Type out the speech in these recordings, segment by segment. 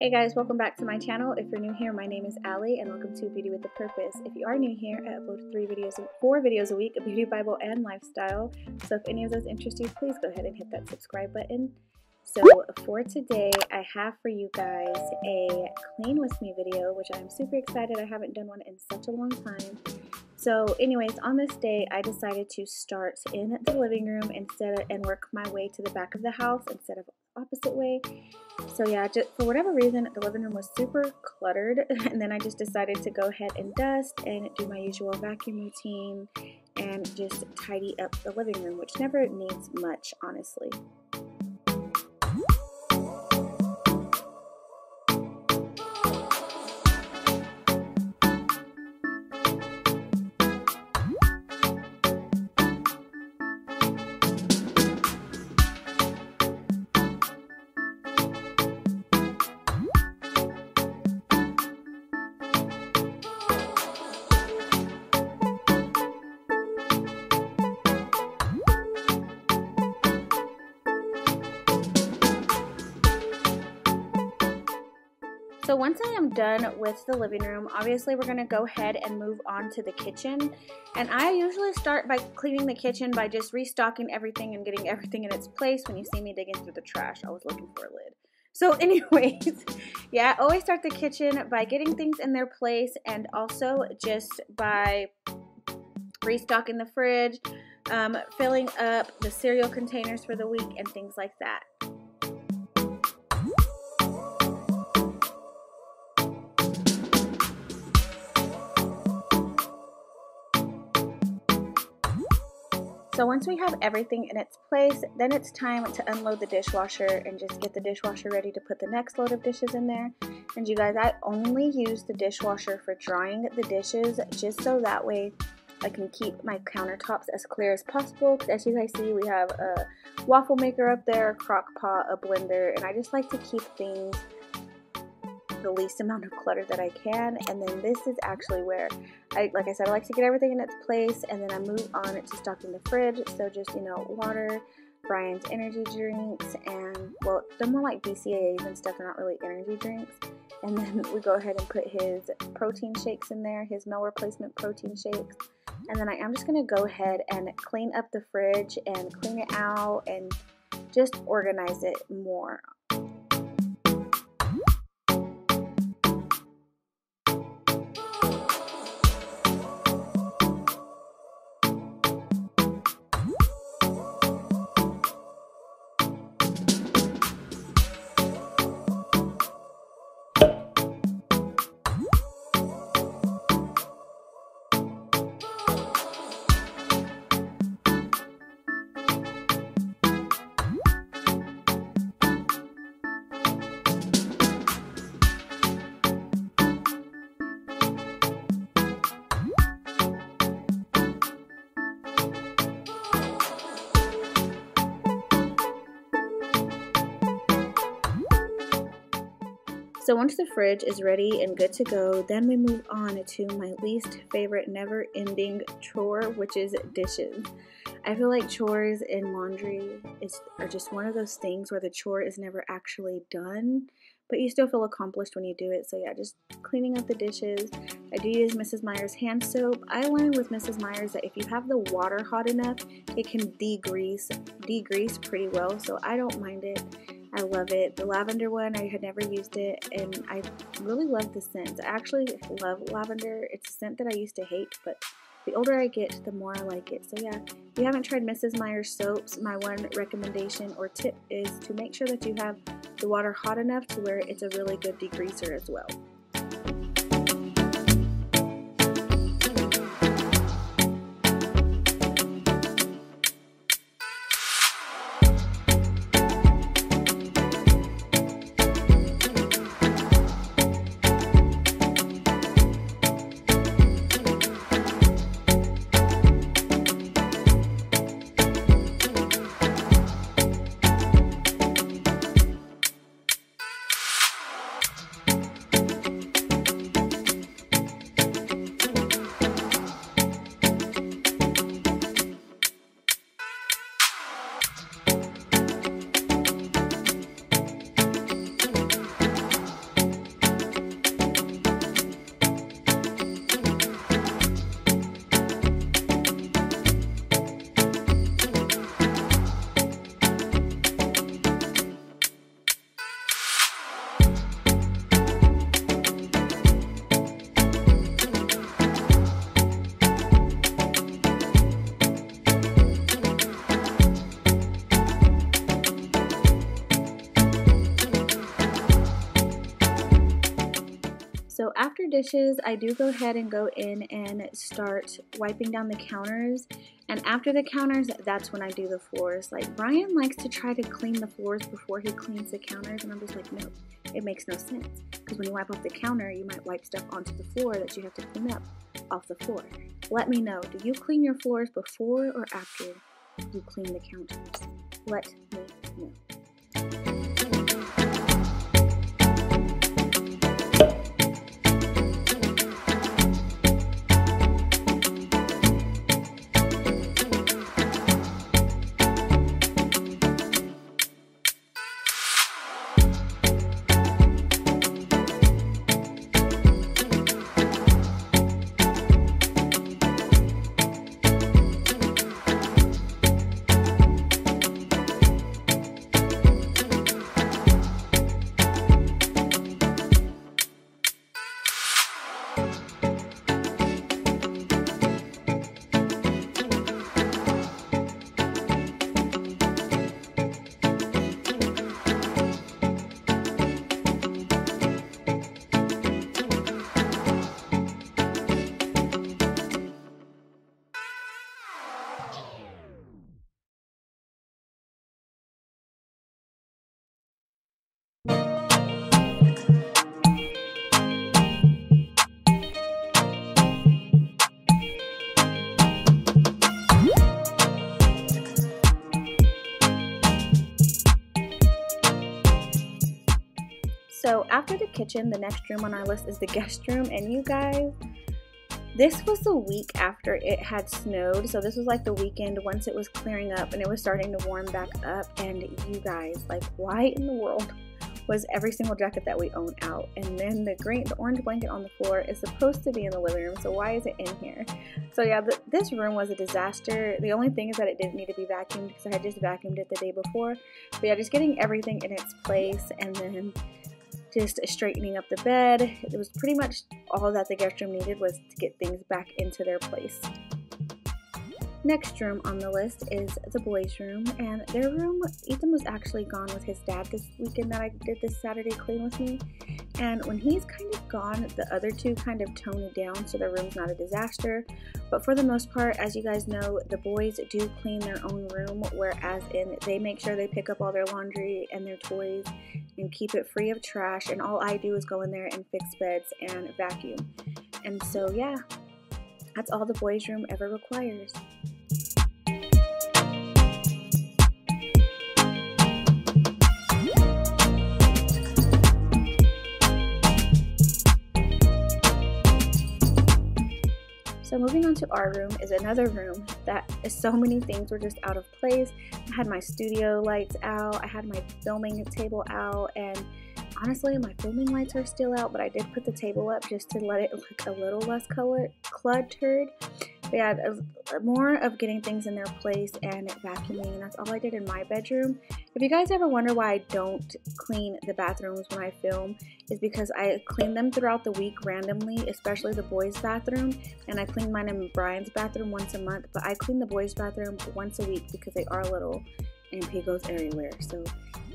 Hey guys, welcome back to my channel. If you're new here, my name is Allie and welcome to Beauty with a Purpose. If you are new here, I upload four videos a week, a beauty Bible and lifestyle. So if any of those interest you, please go ahead and hit that subscribe button. So for today, I have for you guys a clean with me video, which I'm super excited. I haven't done one in such a long time. So anyways, on this day, I decided to start in the living room and work my way to the back of the house instead of opposite way. So yeah, just for whatever reason the living room was super cluttered, and then I just decided to go ahead and dust and do my usual vacuum routine and just tidy up the living room, which never needs much, honestly. So once I am done with the living room, obviously we're going to go ahead and move on to the kitchen. And I usually start by cleaning the kitchen by just restocking everything and getting everything in its place. When you see me digging through the trash, I was looking for a lid. So anyways, yeah, I always start the kitchen by getting things in their place and also just by restocking the fridge, filling up the cereal containers for the week and things like that. So once we have everything in its place, then it's time to unload the dishwasher and just get the dishwasher ready to put the next load of dishes in there. And you guys, I only use the dishwasher for drying the dishes just so that way I can keep my countertops as clear as possible. Because as you guys see, we have a waffle maker up there, a crock pot, a blender, and I just like to keep things the least amount of clutter that I can. And then this is actually where like I said I like to get everything in its place, and then I move on to stocking the fridge. So just, you know, water, Brian's energy drinks, and well, they're more like BCAAs and stuff, they're not really energy drinks. And then we go ahead and put his protein shakes in there, his meal replacement protein shakes. And then I am just going to go ahead and clean up the fridge and clean it out and just organize it more. So once the fridge is ready and good to go, then we move on to my least favorite never-ending chore, which is dishes. I feel like chores and laundry are just one of those things where the chore is never actually done, but you still feel accomplished when you do it. So yeah, just cleaning up the dishes. I do use Mrs. Meyer's hand soap. I learned with Mrs. Meyer's that if you have the water hot enough, it can degrease pretty well, so I don't mind it. I love it. The lavender one, I had never used it, and I really love the scent. I actually love lavender. It's a scent that I used to hate, but the older I get, the more I like it. So yeah, if you haven't tried Mrs. Meyer's soaps, my one recommendation or tip is to make sure that you have the water hot enough to where it's a really good degreaser as well. So after dishes, I do go ahead and go in and start wiping down the counters. And after the counters, that's when I do the floors. Like, Brian likes to try to clean the floors before he cleans the counters, and I'm just like, no, it makes no sense. Because when you wipe off the counter, you might wipe stuff onto the floor that you have to clean up off the floor. Let me know, do you clean your floors before or after you clean the counters? Let me know. So after the kitchen, the next room on our list is the guest room, and you guys, this was the week after it had snowed, so this was like the weekend once it was clearing up and it was starting to warm back up, and you guys, like, why in the world was every single jacket that we own out? And then the orange blanket on the floor is supposed to be in the living room, so why is it in here? So yeah, this room was a disaster. The only thing is that it didn't need to be vacuumed because I had just vacuumed it the day before. But yeah, just getting everything in its place and then just straightening up the bed. It was pretty much all that the guest room needed, was to get things back into their place. Next room on the list is the boys' room, and their room, Ethan was actually gone with his dad this weekend that I did this Saturday clean with me, and when he's kind of gone, the other two kind of tone it down so their room's not a disaster. But for the most part, as you guys know, the boys do clean their own room, whereas in they make sure they pick up all their laundry and their toys and keep it free of trash, and all I do is go in there and fix beds and vacuum. And so yeah, that's all the boys' room ever requires. So moving on to our room is another room that is so many things were just out of place. I had my studio lights out, I had my filming table out, and honestly my filming lights are still out, but I did put the table up just to let it look a little less cluttered. We had more of getting things in their place and vacuuming. That's all I did in my bedroom. If you guys ever wonder why I don't clean the bathrooms when I film, is because I clean them throughout the week randomly, especially the boys' bathroom. And I clean mine and Brian's bathroom once a month, but I clean the boys' bathroom once a week because they are little and pee goes everywhere. So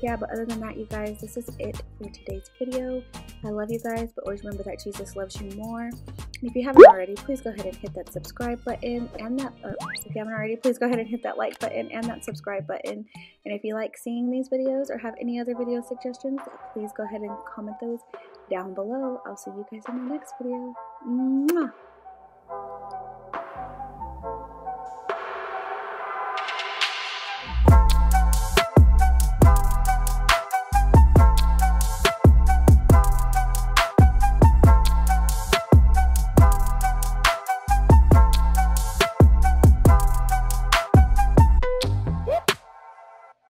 yeah, but other than that, you guys, this is it for today's video. I love you guys, but always remember that Jesus loves you more. And if you haven't already, please go ahead and hit that subscribe button and that if you haven't already, please go ahead and hit that like button and that subscribe button. And if you like seeing these videos or have any other video suggestions, please go ahead and comment those down below. I'll see you guys in the next video. Mwah!